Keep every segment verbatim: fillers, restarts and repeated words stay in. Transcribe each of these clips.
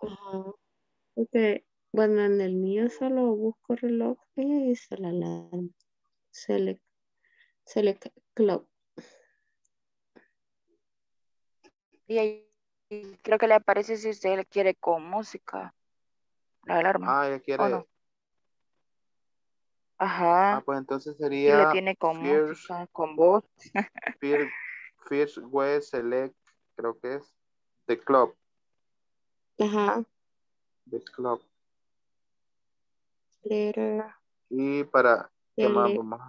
Ajá. Porque, bueno, en el mío solo busco reloj y se la alarma. Select, select clock. Y ahí creo que le aparece si usted le quiere con música. La alarma. Ah, ella quiere. ¿O no? Ajá. Ah, pues entonces sería. Y le tiene con first, música, con voz. First, first way select, creo que es. The club. Ajá. The club. Later. Y para. ¿Qué más vamos?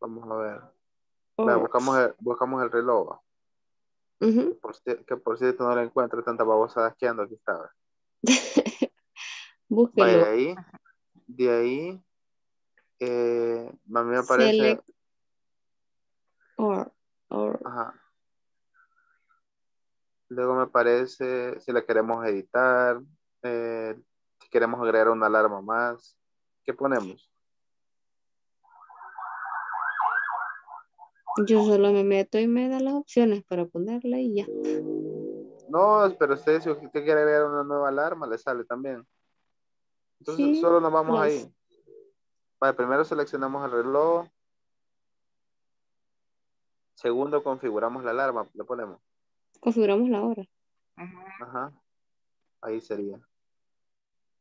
Vamos a ver. Oh. Vale, buscamos, el, buscamos el reloj. Uh-huh. por, que por cierto no lo encuentro, tanta babosada que ando aquí estaba. Búsquelo. De ahí, de ahí, eh, a mí me aparece. Select or, or. Ajá. Luego me aparece si la queremos editar, eh, si queremos agregar una alarma más. ¿Qué ponemos? Yo solo me meto y me da las opciones para ponerla y ya. No, pero usted, si usted quiere agregar una nueva alarma, le sale también. Entonces sí, solo nos vamos pues ahí. Vale, primero seleccionamos el reloj. Segundo, configuramos la alarma. Le ponemos. Configuramos la hora. Ajá. Ajá. Ahí sería.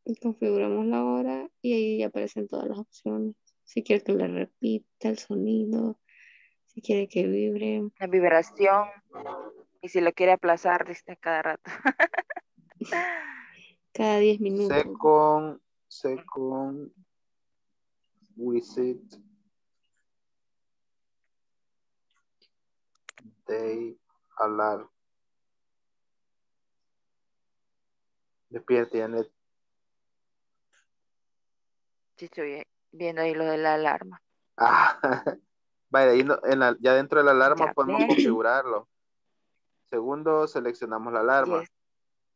Y configuramos la hora y ahí ya aparecen todas las opciones. Si quiere que le repita el sonido, si quiere que vibre. La vibración. Y si lo quiere aplazar, dice cada rato. Cada diez minutos. Second, second visit day alarm. Despierte, Janet. Sí, estoy viendo ahí lo de la alarma. Ah, vale, ahí no, en la, ya dentro de la alarma ya podemos bien configurarlo. Segundo, seleccionamos la alarma. Yes.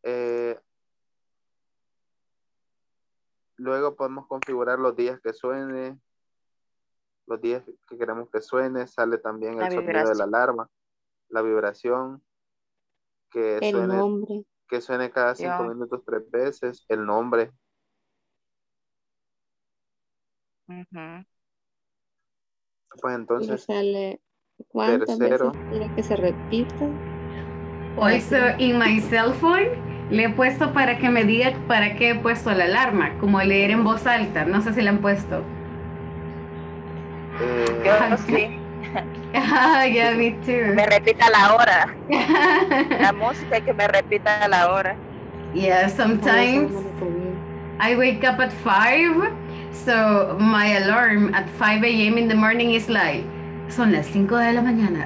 Eh, luego podemos configurar los días que suene. Los días que queremos que suene. Sale también la el vibración, sonido de la alarma. La vibración. Que el suene, nombre. Que suene cada cinco yeah. minutos tres veces. El nombre. Uh-huh. Pues entonces. Sale ¿cuántas tercero. veces quiere que se repita? Also, en mi cell phone le he puesto para que me diga para qué he puesto la alarma, como leer en voz alta. No sé si la han puesto. Eh, Yo no sé. Ah, yeah, me too. Me repita la hora. La música que me repita la hora. Yeah, sometimes I wake up at five, so my alarm at five a m in the morning is like, son las cinco de la mañana.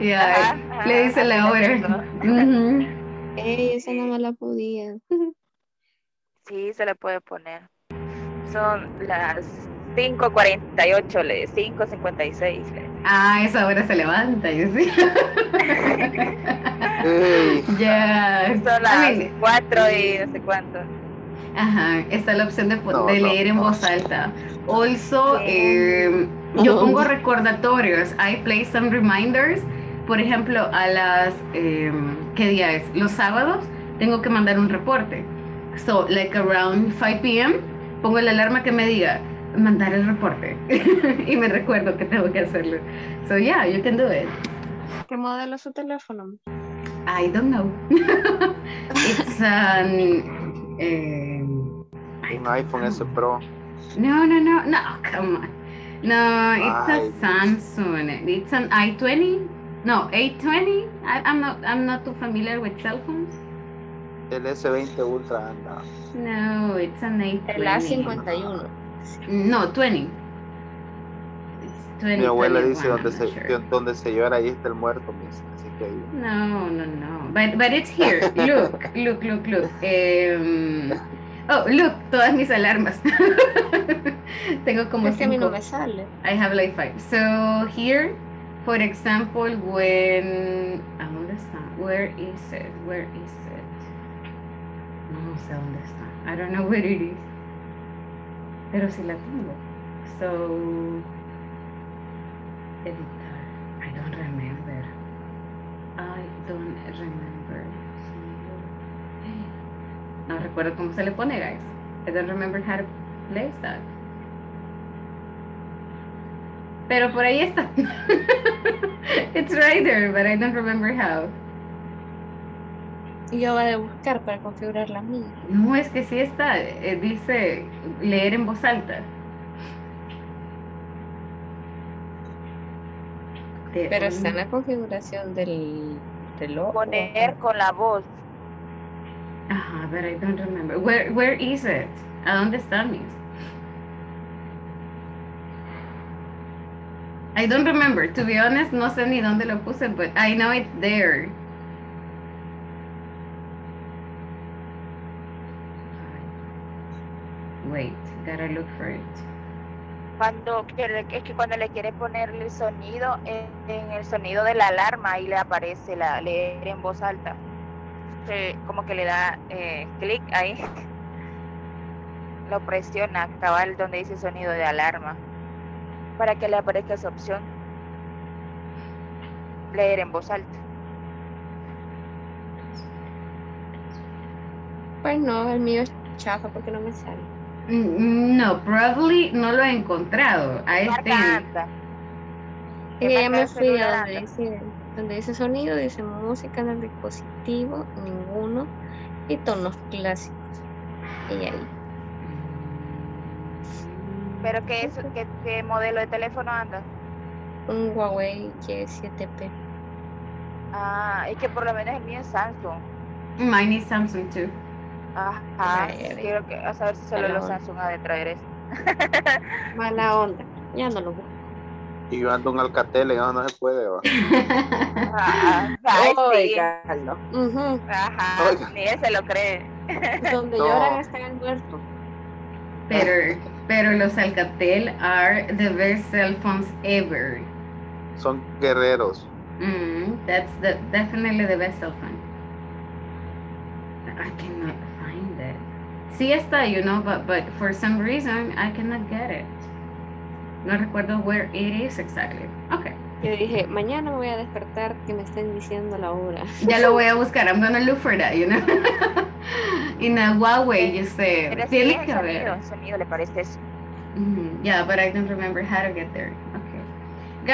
Yeah, ajá, ajá, le dice la hora. Uh-huh. Ey, esa no me la podía. Sí, se la puede poner. Son las cinco cuarenta y ocho, le cinco cincuenta y seis. Ah, esa hora se levanta, yo sí. Ya. Son las I mean, cuatro y no sé cuánto. Ajá, está la opción de, no, de leer no, en no. voz alta. Also, sí. eh, yo pongo recordatorios. I play some reminders. Por ejemplo, a las eh, ¿qué día es? Los sábados tengo que mandar un reporte. So, like around five p m pongo la alarma que me diga mandar el reporte y me recuerdo que tengo que hacerlo. So yeah, you can do it. ¿Qué modelo es su teléfono? I don't know. It's an eh, un iPhone S Pro. No, no, no, no. Come on. No, it's a Samsung. It's an i twenty. No, eight twenty. I, I'm not. I'm not too familiar with cell phones. El S veinte Ultra anda. No, it's an eight twenty. El A cincuenta y uno. No, twenty. It's twenty. Mi abuela twenty-one, dice donde se sure. donde se llora ahí está el muerto, mis. Así que ahí. No, no, no. But but it's here. Look, look, look, look. Um, Oh, look, todas mis alarmas. Tengo como es que a mí no me sale. I have like five. So here, for example, when ¿a dónde está? Where is it? Where is it? No sé dónde está. I don't know where it is. Pero sí la tengo. So editar. I don't remember. I don't remember. No recuerdo cómo se le pone, guys. I don't remember how to place that. Pero por ahí está. It's right there, but I don't remember how. Yo voy a buscar para configurar la mía. No, es que sí está. Eh, dice leer en voz alta. De Pero un... está en la configuración del... del poner con la voz. Ajá, but I don't remember. Where, where is it? ¿A dónde está mis? I don't remember. To be honest, no sé ni dónde lo puse, but I know it's there. Wait, gotta look for it. Cuando quiere, es que cuando le quiere ponerle el sonido en, en el sonido de la alarma, ahí le aparece la leer en voz alta. Se, como que le da eh, clic ahí, lo presiona cabal donde dice sonido de alarma para que le aparezca esa opción, leer en voz alta. Pues no, el mío es chafa porque no me sale. No, probably no lo he encontrado. Ahí está. Y ya me fui a donde dice, donde dice sonido, dice música en el dispositivo, ninguno, y tonos clásicos. Y ahí. ¿Pero qué, es, qué, qué modelo de teléfono anda? Un Huawei Y siete P. Ah, es que por lo menos el mío es Samsung. Mine is Samsung too. Ajá, quiero que, a saber si solo los Samsung ha de traer eso. Mala onda, ya no lo busco. Y yo ando un Alcatel, no, no se puede. Ajá, oiga, ajá, ni él se lo cree. Donde lloran están al muerto. Pero, pero los Alcatel are the best cell phones ever. Son guerreros. Mm, that's the, definitely the best cell phone. I cannot. Sí está, you know, but, but for some reason I cannot get it. No recuerdo where it is exactly. Okay. Yo dije, mañana me voy a despertar que me estén diciendo la hora. Ya lo voy a buscar. I'm gonna look for that, you know. In a Huawei, you say. Pero tiene sí, que el sonido, el sonido le parece eso. Mm-hmm. Yeah, but I don't remember how to get there. Okay.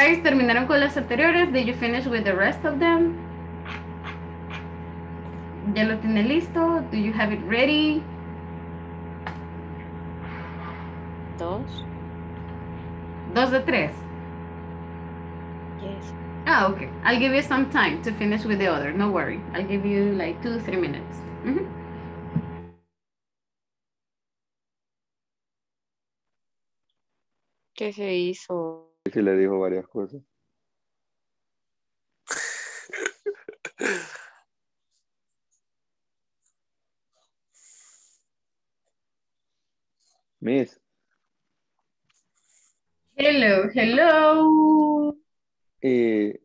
Guys, terminaron con las anteriores. Did you finish with the rest of them? Ya lo tiene listo. Do you have it ready? Dos. Dos de tres. Yes. Ah, okay. I'll give you some time to finish with the other. No worry. I'll give you like two, three minutes. Mm-hmm. ¿Qué se hizo? Que le dijo varias cosas. Miss. Hello, hello. Eh,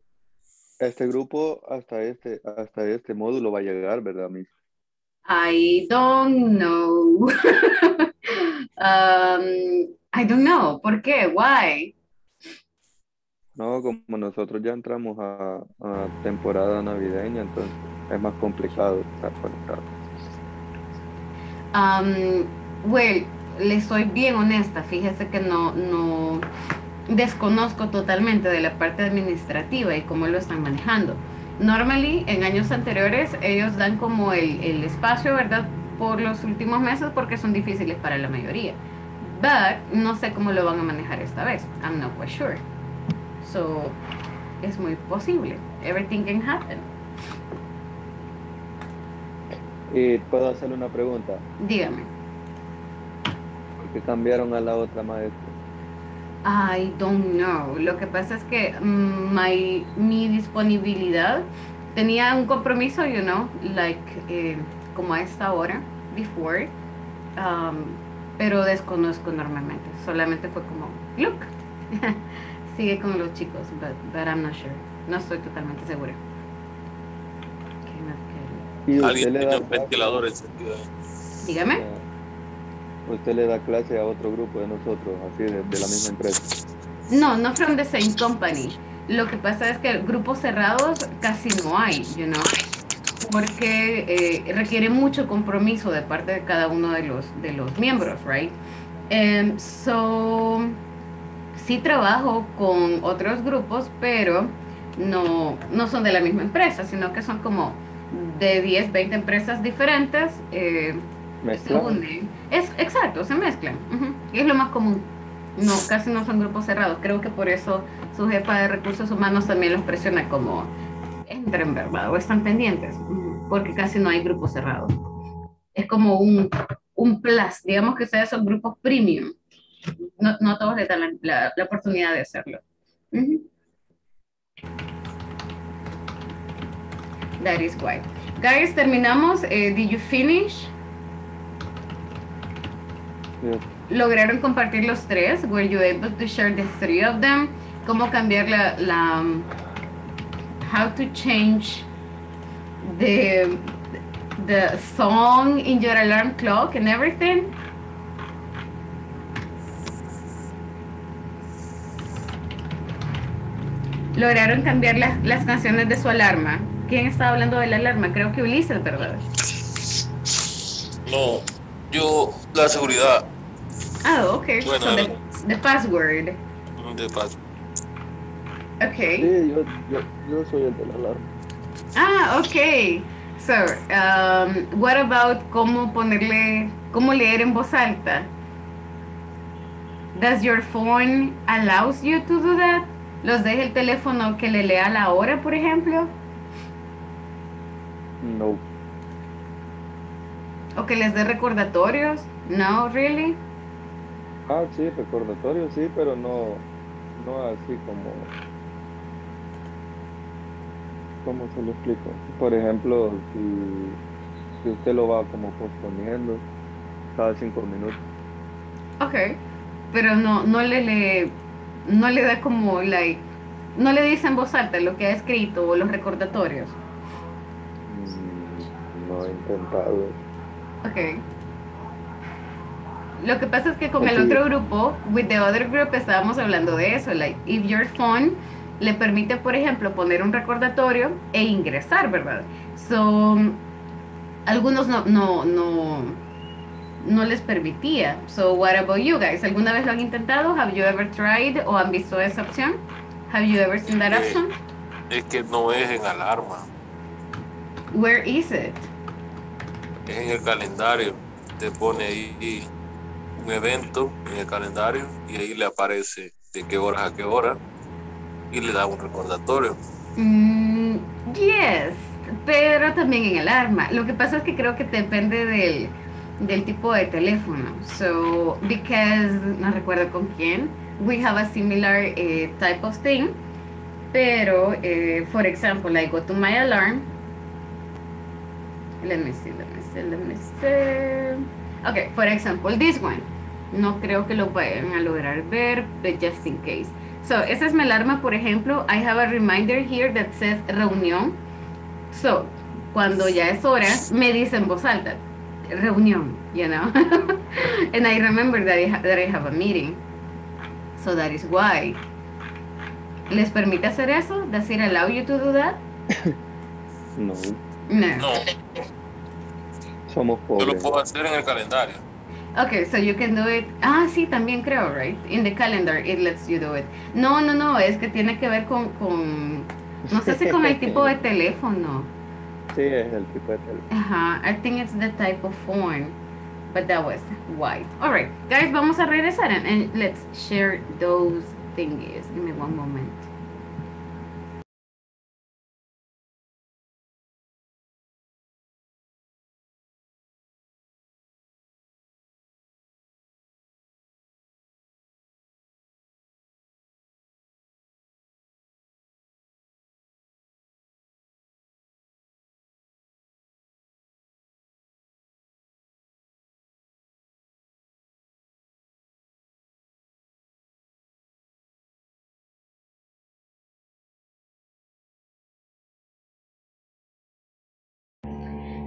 este grupo hasta este hasta este módulo va a llegar, ¿verdad, Miss? I don't know. um, I don't know. ¿Por qué? Why? No, como nosotros ya entramos a, a temporada navideña, entonces es más complicado estar conectados. Um, well. Le soy bien honesta, fíjese que no, no desconozco totalmente de la parte administrativa y cómo lo están manejando. Normally, en años anteriores, ellos dan como el, el espacio, ¿verdad? Por los últimos meses porque son difíciles para la mayoría. But, no sé cómo lo van a manejar esta vez. I'm not quite sure. So, es muy posible. Everything can happen. Eh, ¿puedo hacerle una pregunta? Dígame. Que cambiaron a la otra maestra. I don't know. Lo que pasa es que um, my, mi disponibilidad tenía un compromiso, you know, like eh, como a esta hora, before, um, pero desconozco normalmente. Solamente fue como, look, sigue con los chicos, but, but I'm not sure. No estoy totalmente segura. Okay, ¿alguien tiene un ventilador encendido? Dígame. Yeah. Usted le da clase a otro grupo de nosotros, así de, de la misma empresa. No, no from the same company. Lo que pasa es que grupos cerrados casi no hay, you know. porque eh, requiere mucho compromiso de parte de cada uno de los, de los miembros, right? Um, so, sí trabajo con otros grupos, pero no, no son de la misma empresa, sino que son como de diez, veinte empresas diferentes. Eh, se unen. Es, exacto, se mezclan. Uh-huh. Es lo más común. No, casi no son grupos cerrados. Creo que por eso su jefa de recursos humanos también los presiona como entren, ¿verdad? O están pendientes, porque casi no hay grupos cerrados. Es como un, un plus. Digamos que ustedes son grupos premium. No, no todos les dan la, la, la oportunidad de hacerlo. Uh-huh. That is why. Guys, terminamos. Eh, did you finish? Yeah. ¿Lograron compartir los tres? Were you able to share the three of them? ¿Cómo cambiar la... la how to change the, the song in your alarm clock and everything? ¿Lograron cambiar las, las canciones de su alarma? ¿Quién estaba hablando de la alarma? Creo que Ulises, ¿verdad? No, yo, la seguridad. Ah, oh, ok. Bueno, so the, the password. The password. Ok. Sí, yo, yo, yo soy el de la alarma. Ah, ok. So, um, what about cómo ponerle, cómo leer en voz alta? Does your phone allows you to do that? ¿Los deja el teléfono que le lea la hora, por ejemplo? No. ¿O que les dé recordatorios? No, really. Ah, sí, recordatorios, sí, pero no, no así como... ¿Cómo se lo explico? Por ejemplo, si, si usted lo va como posponiendo cada cinco minutos. Ok, pero no, no le... le... no le da como, like, no le dice en voz alta lo que ha escrito o los recordatorios. No he intentado. Ok. Lo que pasa es que con okay. el otro grupo, with the other group, estábamos hablando de eso, like, if your phone le permite, por ejemplo, poner un recordatorio e ingresar, ¿verdad? So, algunos no, no, no, no les permitía. So what about you guys? ¿Alguna vez lo han intentado? Have you ever tried? ¿O han visto esa opción? Have you ever seen that option? Es que no es en alarma. Where is it? Es en el calendario. Te pone ahí un evento en el calendario y ahí le aparece de qué horas a qué hora y le da un recordatorio. Mm, yes, pero también en alarma. Lo que pasa es que creo que depende del del tipo de teléfono. So, because, no recuerdo con quién, we have a similar eh, type of thing, pero, eh, for example, I go to my alarm, let me see, let me see, let me see, okay, for example, this one, no creo que lo vayan a lograr ver, but just in case. So, esa es mi alarma, por ejemplo, I have a reminder here that says reunión, so, cuando ya es hora, me dice en voz alta, reunión, you know, and I remember that I, ha that I have a meeting, so that is why. ¿Les permite hacer eso? Does it allow you to do that? No. No. No. Somos pobres. Yo lo puedo hacer en el calendario. Okay, so you can do it. Ah, sí, también creo, right? In the calendar, it lets you do it. No, no, no, es que tiene que ver con, con no sé si con el tipo de teléfono. Sí, es el tipo de teléfono. Ajá, I think it's the type of phone, but that was white. All right, guys, vamos a regresar and, and let's share those thingies. Give me one moment.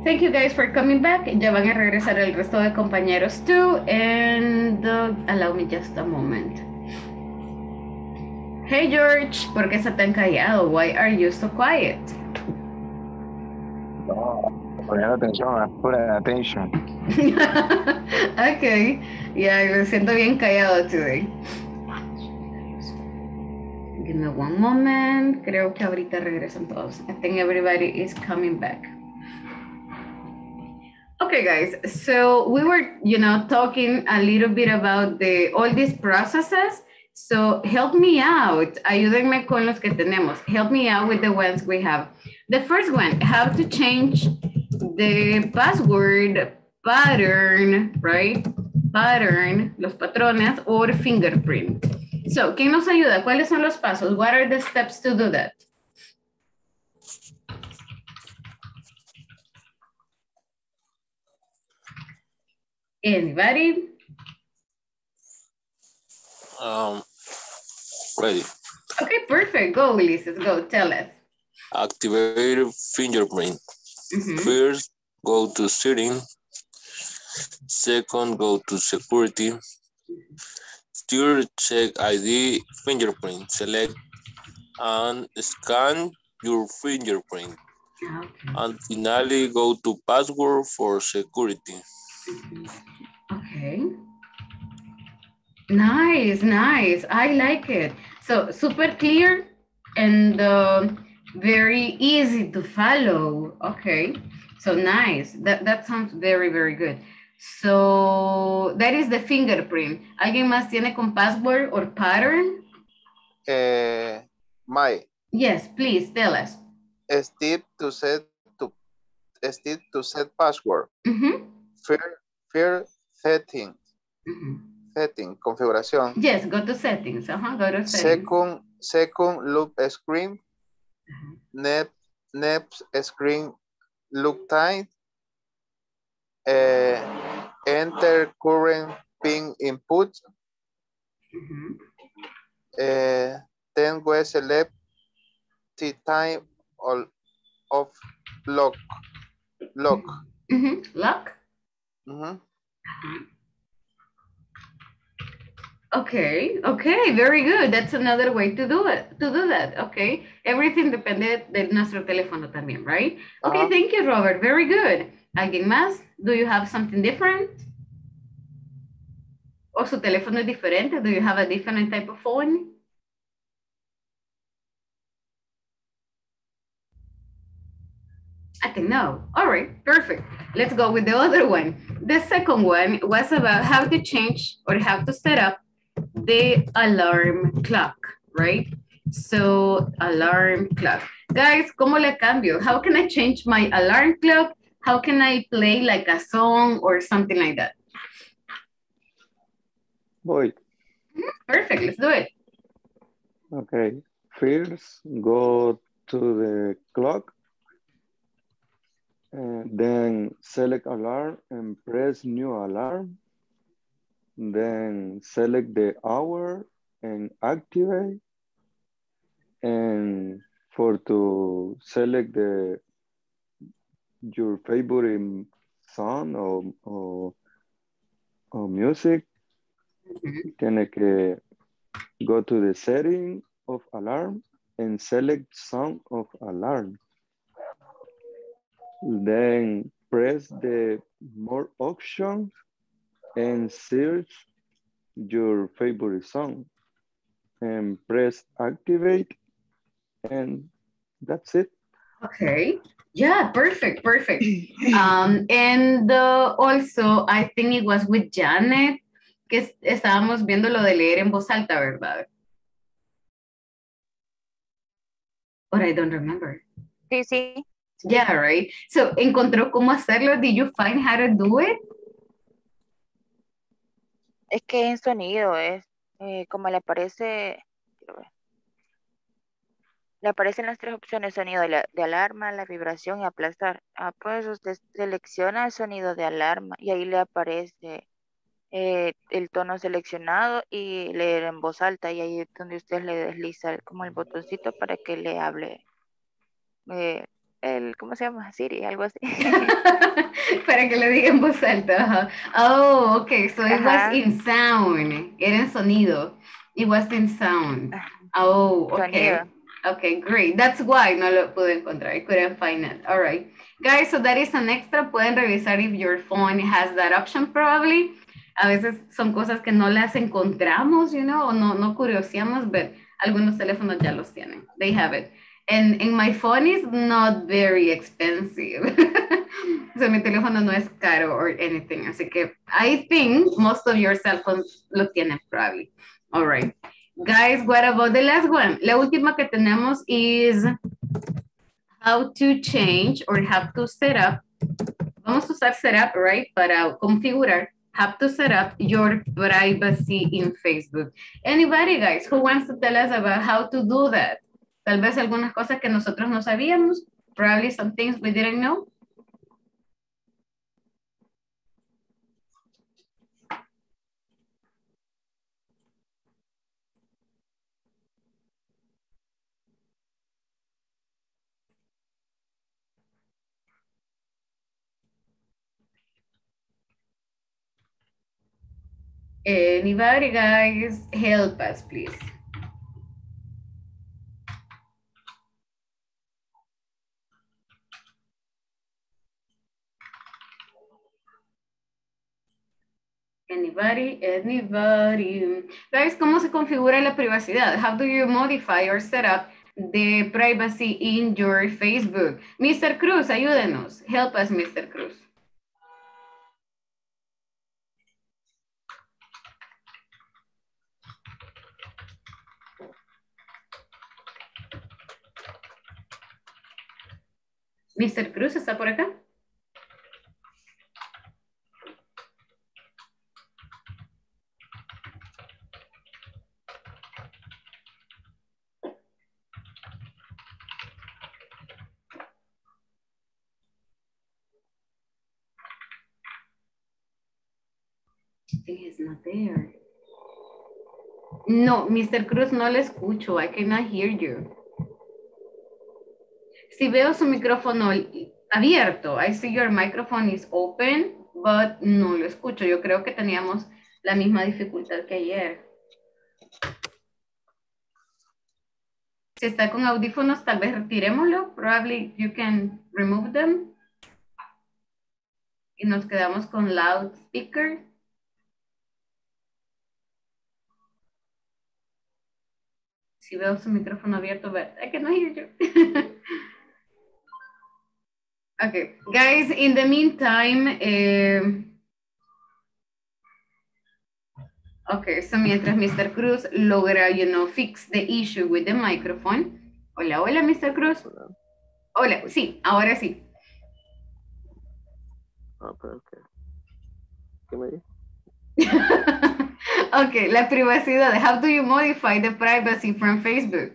Thank you guys for coming back. Ya van a regresar el resto de compañeros too. And uh, allow me just a moment. Hey George, ¿por qué se tan callado? Why are you so quiet? No. poniendo atención, put attention. Okay, yeah, lo siento bien callado today. Give me one moment. Creo que ahorita regresan todos. I think everybody is coming back. Okay, guys. So we were, you know, talking a little bit about the all these processes. So help me out. Ayúdenme con los que tenemos. Help me out with the ones we have. The first one, how to change the password pattern, right? Pattern, los patrones, or fingerprint. So, ¿quién nos ayuda? ¿Cuáles son los pasos? What are the steps to do that? Anybody? Um, ready. Okay, perfect. Go, Ulises. Go, tell us. Activate fingerprint. Mm-hmm. First, go to setting. Second, go to security. Third, check I D fingerprint. Select and scan your fingerprint. Okay. And finally, go to password for security. Okay. Nice, nice. I like it. So super clear and uh, very easy to follow. Okay. So nice. That, that sounds very, very good. So that is the fingerprint. ¿Alguien más tiene con password or pattern? Uh, my. Yes, please tell us. Step to set to step to set password. Mm-hmm. First, first setting. Mm-hmm. Setting, configuración. Yes, go to settings. Uh-huh, go to settings. Second, second loop screen. Uh-huh. Next, next screen loop time. Uh, enter current pin input. Uh-huh. uh, then we select the time of, of lock. Lock. Uh-huh. Lock? Uh-huh. Okay, okay, very good. That's another way to do it, to do that, okay. Everything depende de nuestro teléfono también, right? Okay, uh-huh. Thank you, Robert, very good. ¿Alguien más? Do you have something different? ¿O su teléfono es diferente? Do you have a different type of phone? I think no. All right, perfect. Let's go with the other one. The second one was about how to change or how to set up the alarm clock, right? So alarm clock. Guys, ¿cómo le cambio? How can I change my alarm clock? How can I play like a song or something like that? Boy. Perfect, let's do it. Okay, first go to the clock. Uh, then select alarm and press new alarm. Then select the hour and activate. And for to select the your favorite song or, or, or music, tiene que go to the setting of alarm and select song of alarm. Then press the more options and search your favorite song and press activate and that's it. Okay, yeah, perfect, perfect. Um, and uh, also I think it was with Janet que estábamos viendo lo de leer en voz alta, ¿verdad? But I don't remember. Sí, sí. Yeah, right. So, ¿encontró cómo hacerlo? Did you find how to do it? Es que en sonido es eh, como le aparece, le aparecen las tres opciones, sonido de, la, de alarma, la vibración y aplastar. Ah, pues usted selecciona el sonido de alarma y ahí le aparece eh, el tono seleccionado y leer en voz alta y ahí es donde usted le desliza como el botoncito para que le hable. Eh, El, ¿cómo se llama? Siri, algo así. Para que le diga en voz alta. Oh, okay, so it Ajá. was in sound. Era en sonido. It was in sound. Oh, okay. Sonido. Okay, great. That's why no lo pude encontrar. I couldn't find it. All right. Guys, so that is an extra. Pueden revisar if your phone has that option probably. A veces son cosas que no las encontramos, you know, o no, no curioseamos, pero algunos teléfonos ya los tienen. They have it. And, and my phone is not very expensive. O sea, mi teléfono no es caro or anything. Así que I think most of your cell phones lo tienen probably. All right. Guys, what about the last one? La última que tenemos is how to change or have to set up. Vamos a usar set up, right? Para configurar. Have to set up your privacy in Facebook. Anybody, guys, who wants to tell us about how to do that? Tal vez algunas cosas que nosotros no sabíamos. Probably some things we didn't know. Anybody, guys, help us, please. Anybody, anybody. Guys, ¿cómo se configura la privacidad? How do you modify or set up the privacy in your Facebook? mister Cruz, ayúdenos. Help us, mister Cruz. mister Cruz, ¿está por acá? I think he's not there. No, mister Cruz, no le escucho. I cannot hear you. Si veo su micrófono abierto, I see your microphone is open, but no lo escucho. Yo creo que teníamos la misma dificultad que ayer. Si está con audífonos, tal vez retirémoslo. Probably you can remove them. Y nos quedamos con loudspeaker. Si veo su micrófono abierto, but I cannot hear you. Okay, guys, in the meantime, eh, okay, so mientras mister Cruz logra, you know, fix the issue with the microphone. Hola, hola, mister Cruz. Hola, hola. Sí, ahora sí. Ah, pero ok. ¿Qué me dice? Ok, la privacidad. How do you modify the privacy from Facebook?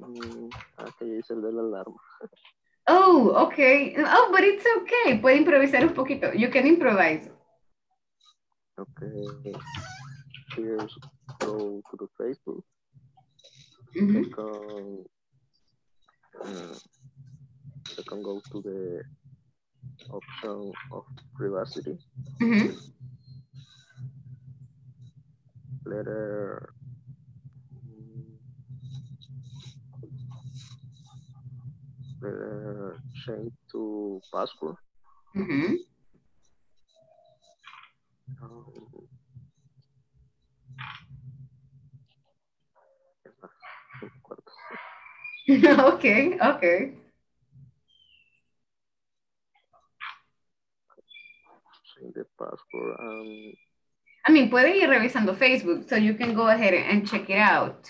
Mm, acá ya hice el de la alarma. Oh, okay. Oh, but it's okay. Puede improvisar un poquito. You can improvise. Okay. Here's go to the Facebook. Mm-hmm. I can, uh, I can go to the option of privacy. Mm-hmm. Later. Uh, change to password. Mm-hmm. um, okay, okay. Change the password. Um, I mean, puede ir revisando Facebook, so you can go ahead and check it out.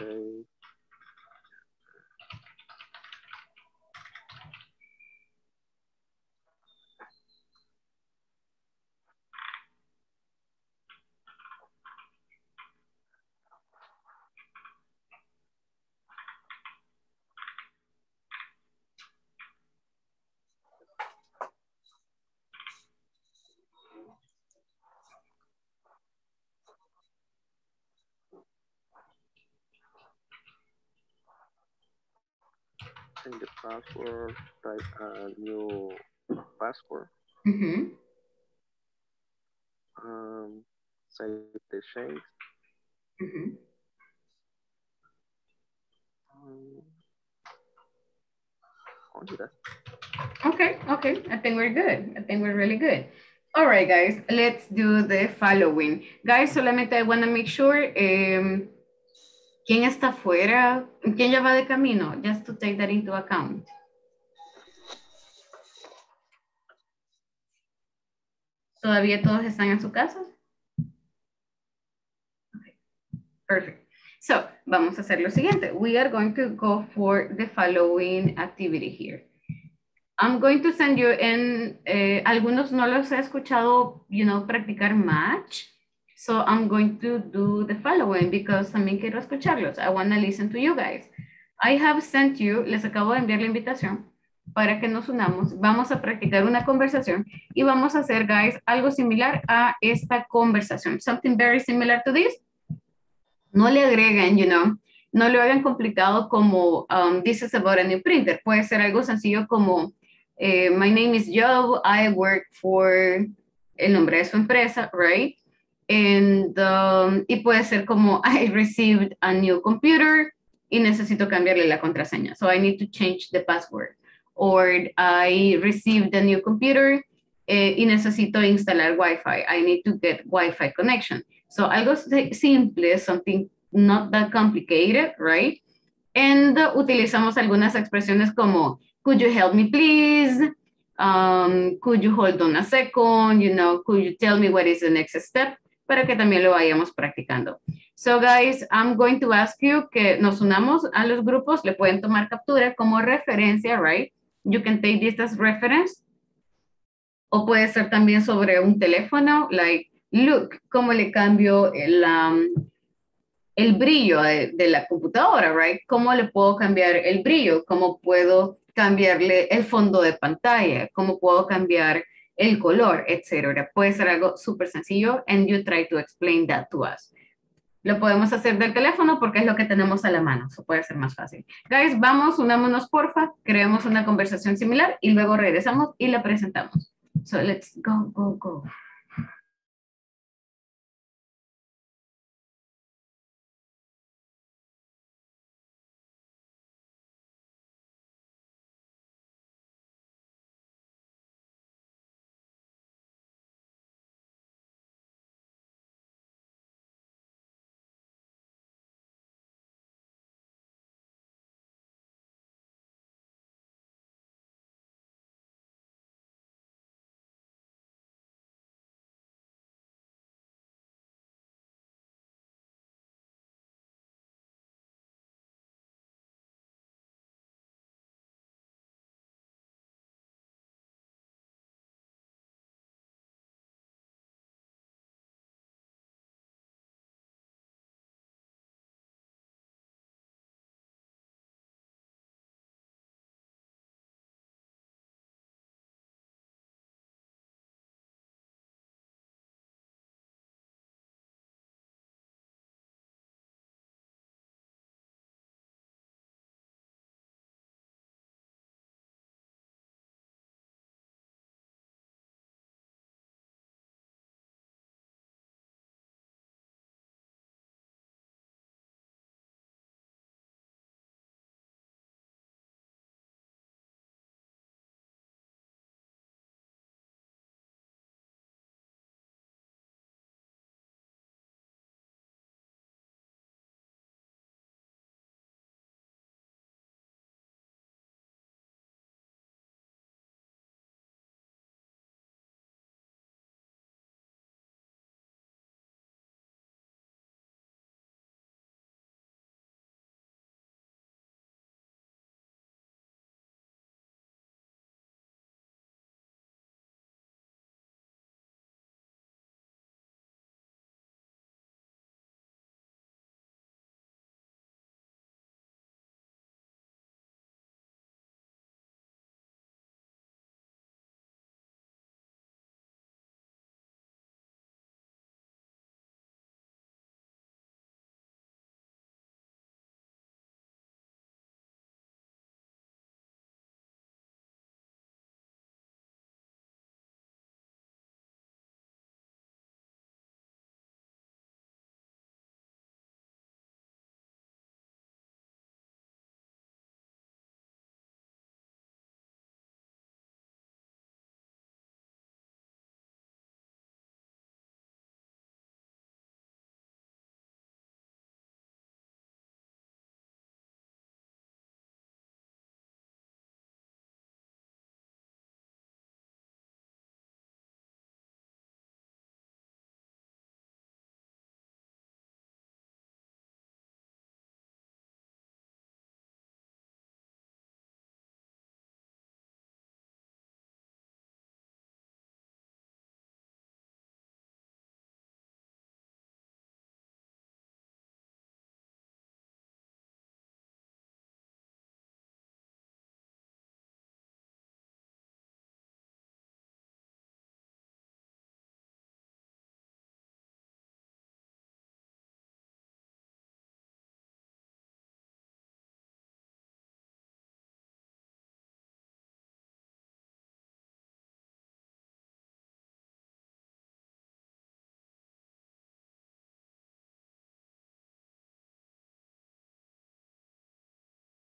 Okay. In the password, type a new password. Mm-hmm. um, save the shapes. Mm-hmm. um, I'll do that. Okay, okay, I think we're good. I think we're really good. All right, guys, let's do the following. Guys, solamente I want to make sure, um, ¿quién está afuera? ¿Quién ya va de camino? Just to take that into account. ¿Todavía todos están en su casa? Okay. Perfect. So, vamos a hacer lo siguiente. We are going to go for the following activity here. I'm going to send you in, eh, algunos no los he escuchado, you know, practicar much. So I'm going to do the following because también quiero escucharlos. I want to listen to you guys. I have sent you, les acabo de enviar la invitación para que nos unamos. Vamos a practicar una conversación y vamos a hacer, guys, algo similar a esta conversación. Something very similar to this. No le agreguen, you know, no lo hagan complicado como um, this is about a new printer. Puede ser algo sencillo como eh, my name is Joe, I work for el nombre de su empresa, right? And, um, y puede ser como I received a new computer y necesito cambiarle la contraseña. So I need to change the password. Or I received a new computer eh, y necesito instalar Wi-Fi. I need to get Wi-Fi connection. So algo simple, something not that complicated, right? And uh, utilizamos algunas expresiones como could you help me please? Um, could you hold on a second? You know, could you tell me what is the next step? Para que también lo vayamos practicando. So guys, I'm going to ask you que nos unamos a los grupos, le pueden tomar captura como referencia, right? You can take this as reference. O puede ser también sobre un teléfono, like, look, cómo le cambio el, um, el brillo de, de la computadora, right? Cómo le puedo cambiar el brillo, cómo puedo cambiarle el fondo de pantalla, cómo puedo cambiar el color, etcétera. Puede ser algo súper sencillo and you try to explain that to us. Lo podemos hacer del teléfono porque es lo que tenemos a la mano. Eso puede ser más fácil. Guys, vamos, unámonos porfa, creemos una conversación similar y luego regresamos y la presentamos. So let's go, go, go.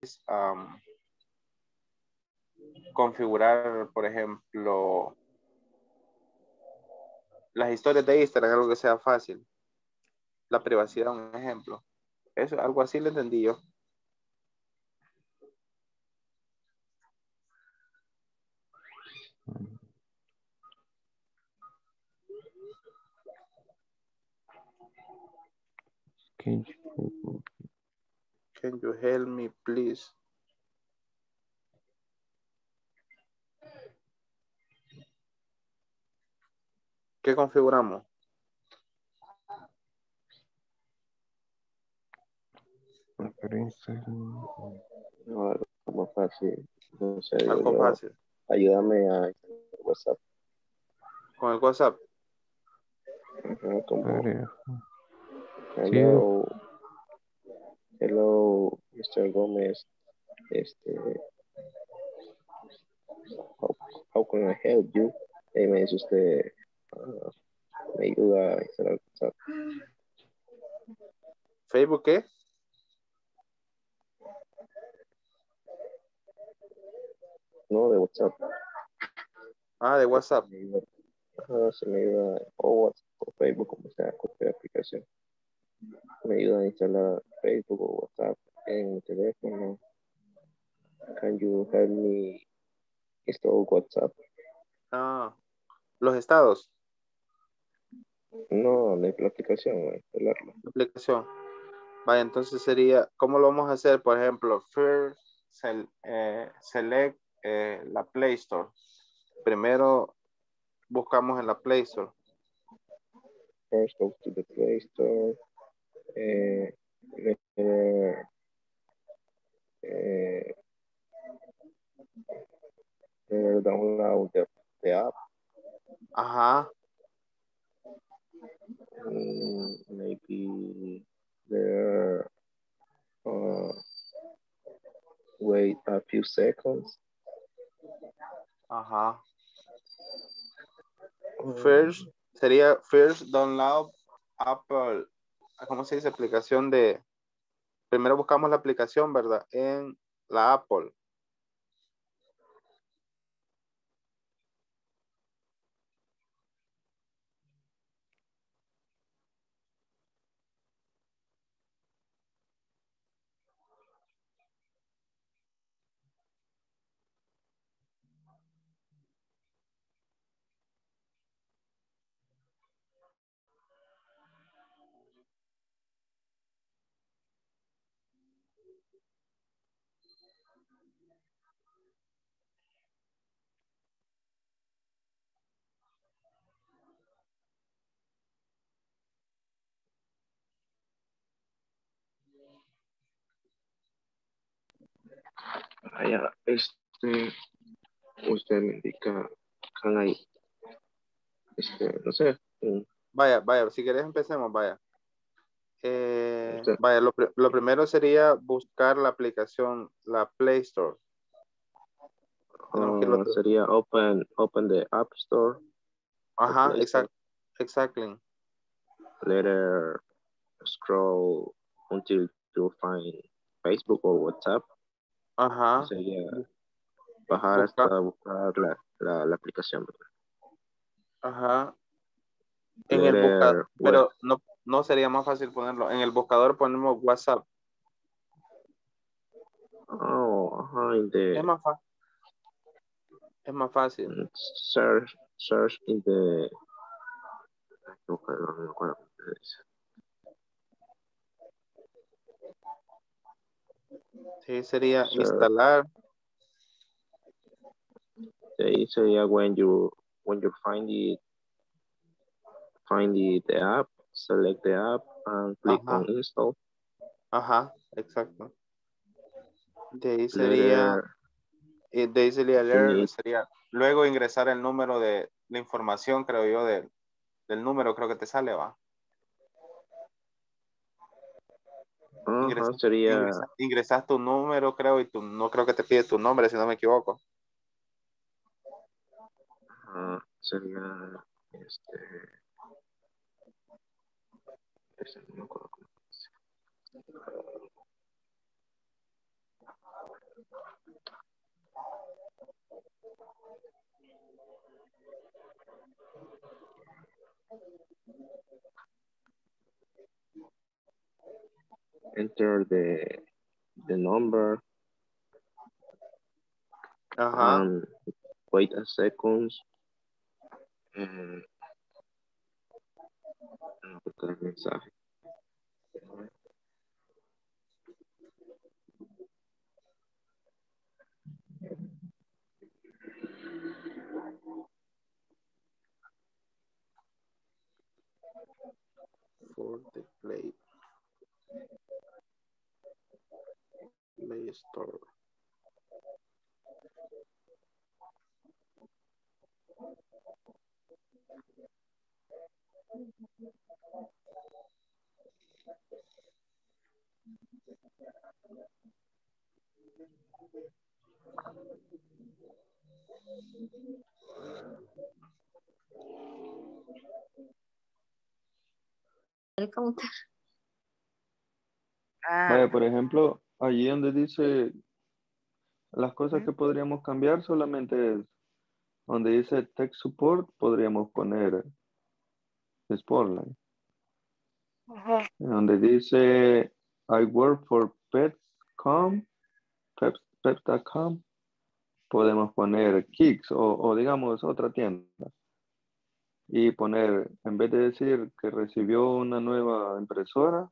es um, configurar, por ejemplo, las historias de Instagram, algo que sea fácil. La privacidad, un ejemplo. Eso, algo así lo entendí yo. Can you, can you help me, please? ¿Qué configuramos? No, algo fácil. No sé, algo yo, fácil. Ayúdame a WhatsApp. ¿Con el WhatsApp? Uh-huh, como... Hello, sí. Hello, mister Gómez. Este, how, how can I help you? Hey, me dice usted, uh, me ayuda a instalar WhatsApp. ¿Facebook qué? No, de WhatsApp. Ah, de WhatsApp. Ah, se me ayuda o WhatsApp o Facebook, como sea, cualquier aplicación. Me ayuda a instalar Facebook o WhatsApp en mi teléfono. Can you help me install WhatsApp? Ah, los estados. No, la aplicación, instalarla. La aplicación. Vale, entonces sería, ¿cómo lo vamos a hacer? Por ejemplo, first Sel, eh, select eh, la Play Store. Primero buscamos en la Play Store. First go to the Play Store. Eh, eh, eh, eh, download the, the app. Ajá. Mm, maybe there. Uh, Wait a few seconds. Ajá. First, sería first download Apple. ¿Cómo se dice? Aplicación de... Primero buscamos la aplicación, ¿verdad? En la Apple. Allá, este, usted me indica, can I, este, no sé. Vaya, vaya, si querés empecemos, vaya. Eh, vaya, lo, lo primero sería buscar la aplicación, la Play Store. Oh, lo sería open, open the App Store. Ajá, exact, exactly. Later, scroll until you find Facebook o WhatsApp. Ajá. Sería bajar buscar. Hasta buscar la, la, la aplicación. Ajá. En el buscador, pero no, no sería más fácil ponerlo. En el buscador ponemos WhatsApp. Oh, ajá. The... Es más fácil. Es más fácil. Search, search in the... Sí, sería sure. Instalar. Sí, sería when you when you find it, find it, the app, select the app and click Ajá. on install. Ajá, exacto. De ahí sería, de ahí sería, leer, sería luego ingresar el número de la información, creo yo, de, del número, creo que te sale, va. Uh-huh, ingresas, sería... ingresas, ingresas tu número, creo, y tu, no creo que te pide tu nombre, si no me equivoco. Uh, sería este... este no me acuerdo cómo se dice. Enter the the number. Uh-huh. Um, wait a second. Um, for the play play store. El counter. Ah. Vaya, por ejemplo, allí donde dice las cosas que podríamos cambiar, solamente es donde dice tech support, podríamos poner Sportline. Ajá. Donde dice I work for pets punto com, pets punto com, podemos poner Kicks o, o digamos otra tienda. Y poner, en vez de decir que recibió una nueva impresora,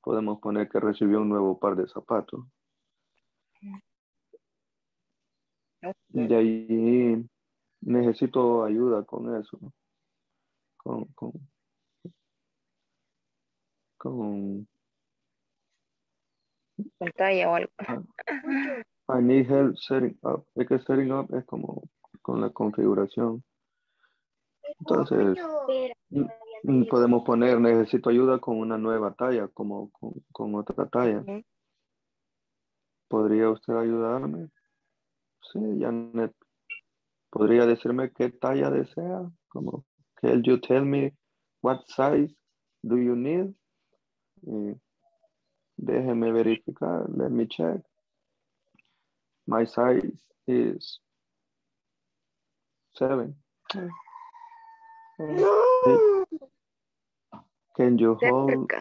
podemos poner que recibió un nuevo par de zapatos. Y ahí necesito ayuda con eso. Con, con, con pantalla o algo. I need help setting up. Es que setting up es como con la configuración. Entonces, podemos poner, necesito ayuda con una nueva talla, como con, con otra talla. ¿Podría usted ayudarme? Sí, Janet. ¿Podría decirme qué talla desea? Como, can you tell me what size do you need? Y déjeme verificar, let me check. My size is seven. No. Can you hold?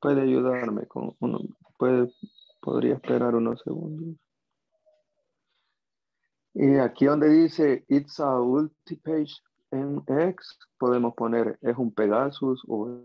Puede ayudarme con uno. Puede, podría esperar unos segundos. Y aquí donde dice it's a multi-page M X, podemos poner es un Pegasus o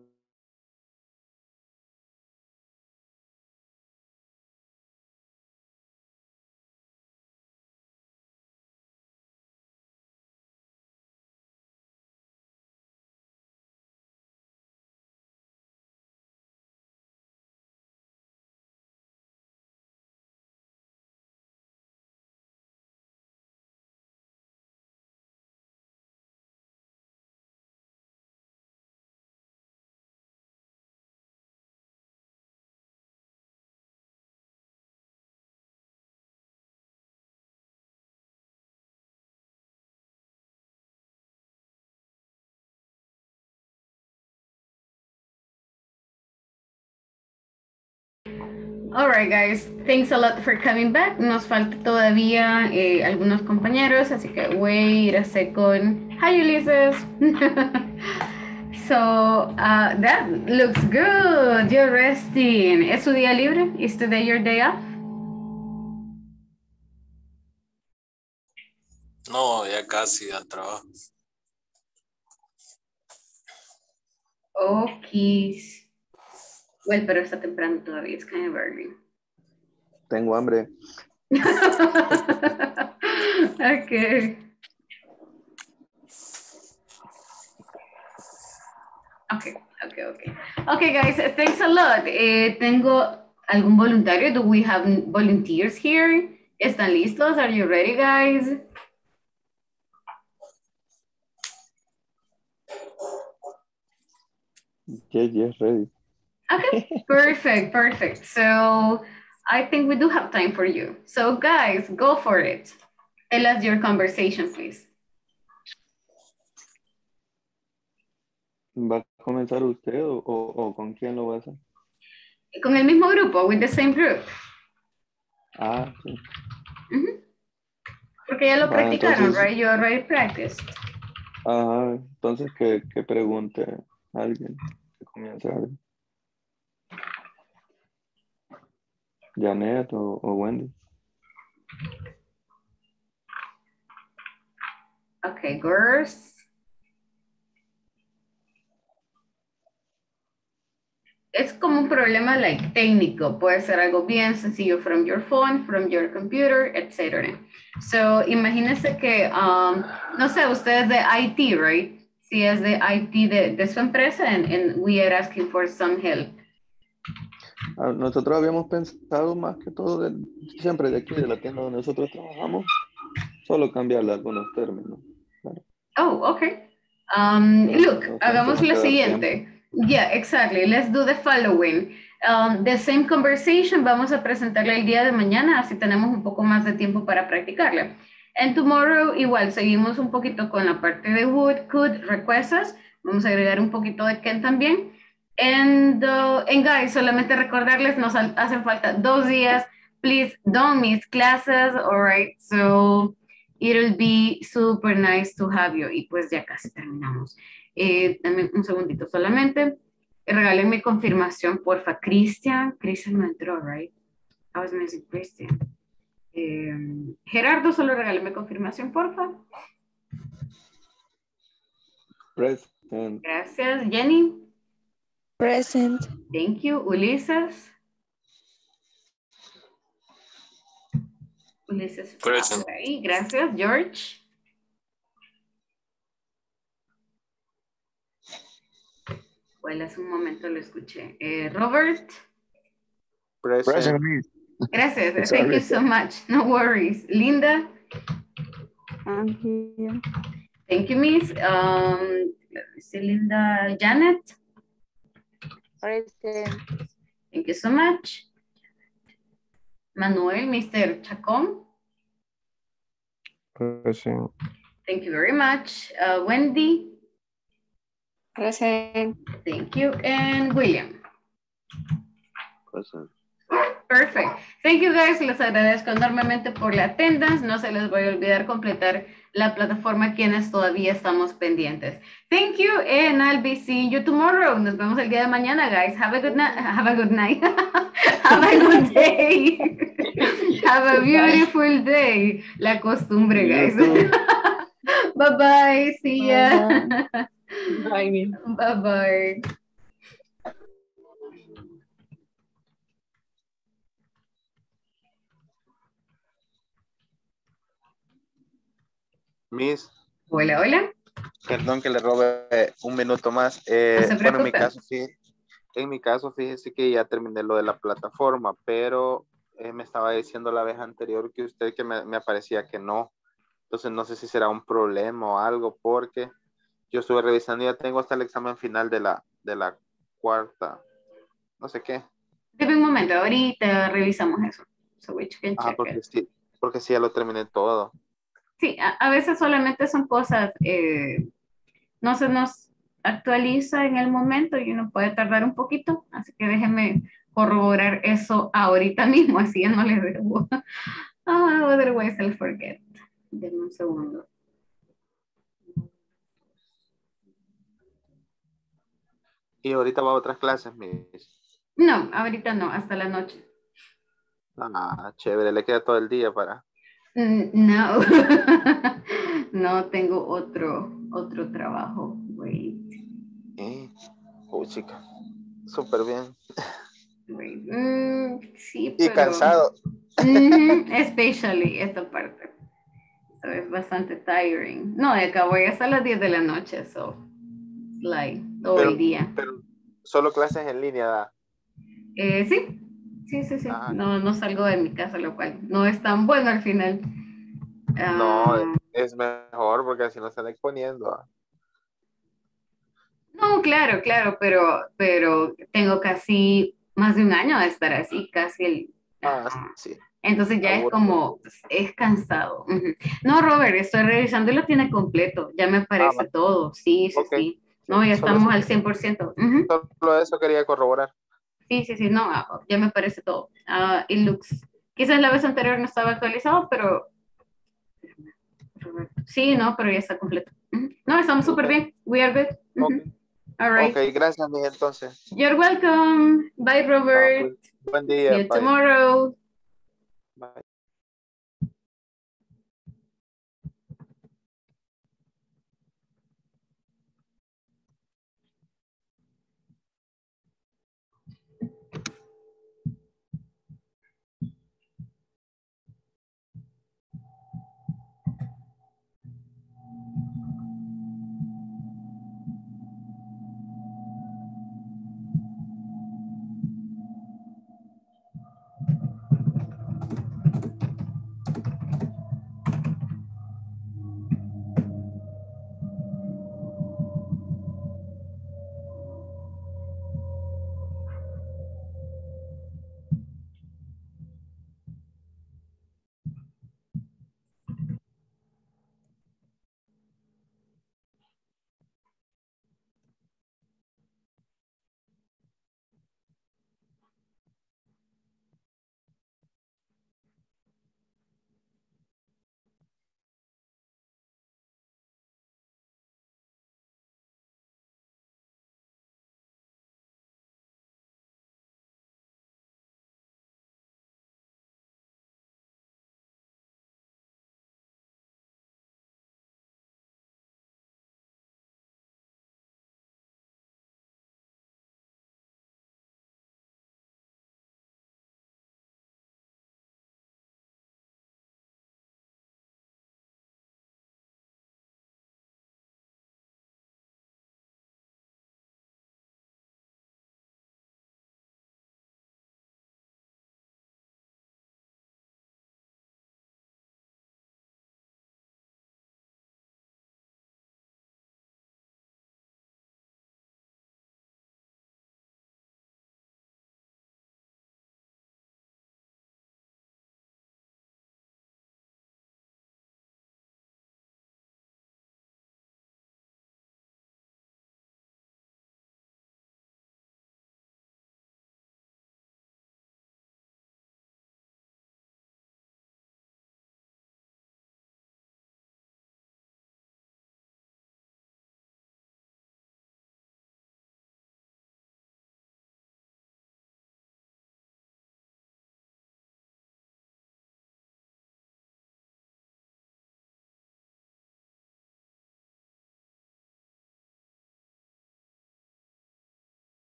Alright guys, thanks a lot for coming back. Nos falta todavía eh, algunos compañeros, así que wait a second. Hi Ulises. So uh, that looks good. You're resting. ¿Es su día libre? Is today your day off? No, ya casi al trabajo. Okay. Well, pero está temprano todavía, es kind of early. Tengo hambre. Okay. Okay, okay, okay. Okay, guys, thanks a lot. Eh, ¿Tengo algún voluntario? Do we have volunteers here? ¿Están listos? Are you ready, guys? Yeah, yeah, ready. Okay, perfect, perfect. So I think we do have time for you. So guys, go for it. Tell us your conversation, please. ¿Va a comenzar usted o, o, o con quién lo va a hacer? Con el mismo grupo, with the same group. Ah, sí. Uh-huh. Porque ya lo ah, practicaron, entonces, right? You already practiced. Ah, entonces que, que pregunte a alguien, que comience a alguien. Janet o, o Wendy. Okay, girls. Es como un problema like técnico, puede ser algo bien sencillo from your phone, from your computer, etcétera. So, imagínense que, um, no sé, usted es de I T, right? Si es de I T de, de su empresa, and, and we are asking for some help. Nosotros habíamos pensado más que todo, de, siempre de aquí, de la tienda donde nosotros trabajamos, solo cambiarle algunos términos. Claro. Oh, okay. Um, look, no, hagamos lo siguiente. Tiempo. Yeah, exactly. Let's do the following. Um, the same conversation vamos a presentarla el día de mañana, así tenemos un poco más de tiempo para practicarla. And tomorrow, igual, seguimos un poquito con la parte de would, could, requests. Vamos a agregar un poquito de can también. And, uh, and guys, solamente recordarles, nos hacen falta dos días. Please don't miss classes, all right? So it'll be super nice to have you. Y pues ya casi terminamos. Eh, dame un segundito solamente. Regálenme confirmación, porfa. Cristian, Cristian no entró, right? I was missing Cristian. Eh, Gerardo, solo regálenme confirmación, porfa. Present. Gracias. Jenny. Present. Thank you. Ulises. Ulises. Present. Ahí. Gracias. George. Bueno, hace un momento lo escuché. Eh, Robert. Present. Gracias. Thank you so much. No worries. Linda. I'm here. Thank you, Miss. Um, Linda. Janet. Present. Thank you so much. Manuel, Mister Chacón. Present. Thank you very much. Uh, Wendy. Present. Thank you. And William. Present. Perfect. Thank you guys. Les agradezco enormemente por la attendance. No se les voy a olvidar completar la plataforma quienes todavía estamos pendientes. Thank you and I'll be seeing you tomorrow. Nos vemos el día de mañana, guys. Have a good night. Have a good night. Have a good day. Have a beautiful day. La costumbre, guys. Bye-bye. See ya. Bye-bye. Bye. Bye-bye. Miss. Hola, hola. Perdón que le robe un minuto más. Eh, no se preocupe. Bueno, en mi caso, sí, en mi caso, fíjese que ya terminé lo de la plataforma, pero eh, me estaba diciendo la vez anterior que usted que me, me aparecía que no. Entonces, no sé si será un problema o algo, porque yo estuve revisando y ya tengo hasta el examen final de la, de la cuarta. No sé qué. Deme un momento, ahorita revisamos eso. So we can ah, check porque it. Sí, porque sí, ya lo terminé todo. Sí, a, a veces solamente son cosas, eh, no se nos actualiza en el momento y uno puede tardar un poquito, así que déjenme corroborar eso ahorita mismo, así ya no les debo. Oh, otherwise I'll forget. Denme un segundo. ¿Y ahorita va a otras clases, Miss? No, ahorita no, hasta la noche. Ah, chévere, le queda todo el día para... No, no tengo otro, otro trabajo, wait. ¿Eh? Oh, chica, súper bien. Wait. Mm, sí, pero... Y cansado. Mm-hmm, especially esta parte. So, es bastante tiring. No, acabo ya hasta las diez de la noche, so... Like, todo pero, el día. Pero solo clases en línea da. Eh, sí, sí, sí, sí. Ah. No, no salgo de mi casa, lo cual no es tan bueno al final. Uh, no, es mejor porque así no están exponiendo. No, claro, claro, pero, pero tengo casi más de un año de estar así, casi el... Ah, uh, sí. Entonces ya es como, es cansado. Uh-huh. No, Robert, estoy revisando y lo tiene completo. Ya me parece ah, todo. Sí, sí, okay. Sí. No, ya solo estamos eso, al cien por ciento. Uh-huh. Solo eso quería corroborar. Sí, sí, sí, no, ya me parece todo. Uh, it looks Quizás la vez anterior no estaba actualizado, pero sí, no, pero ya está completo. No, estamos súper bien. We are good. Okay. Mm-hmm. All right. Ok, gracias, Miguel, entonces. You're welcome. Bye, Robert. Ah, pues, buen día. See you bye. Tomorrow.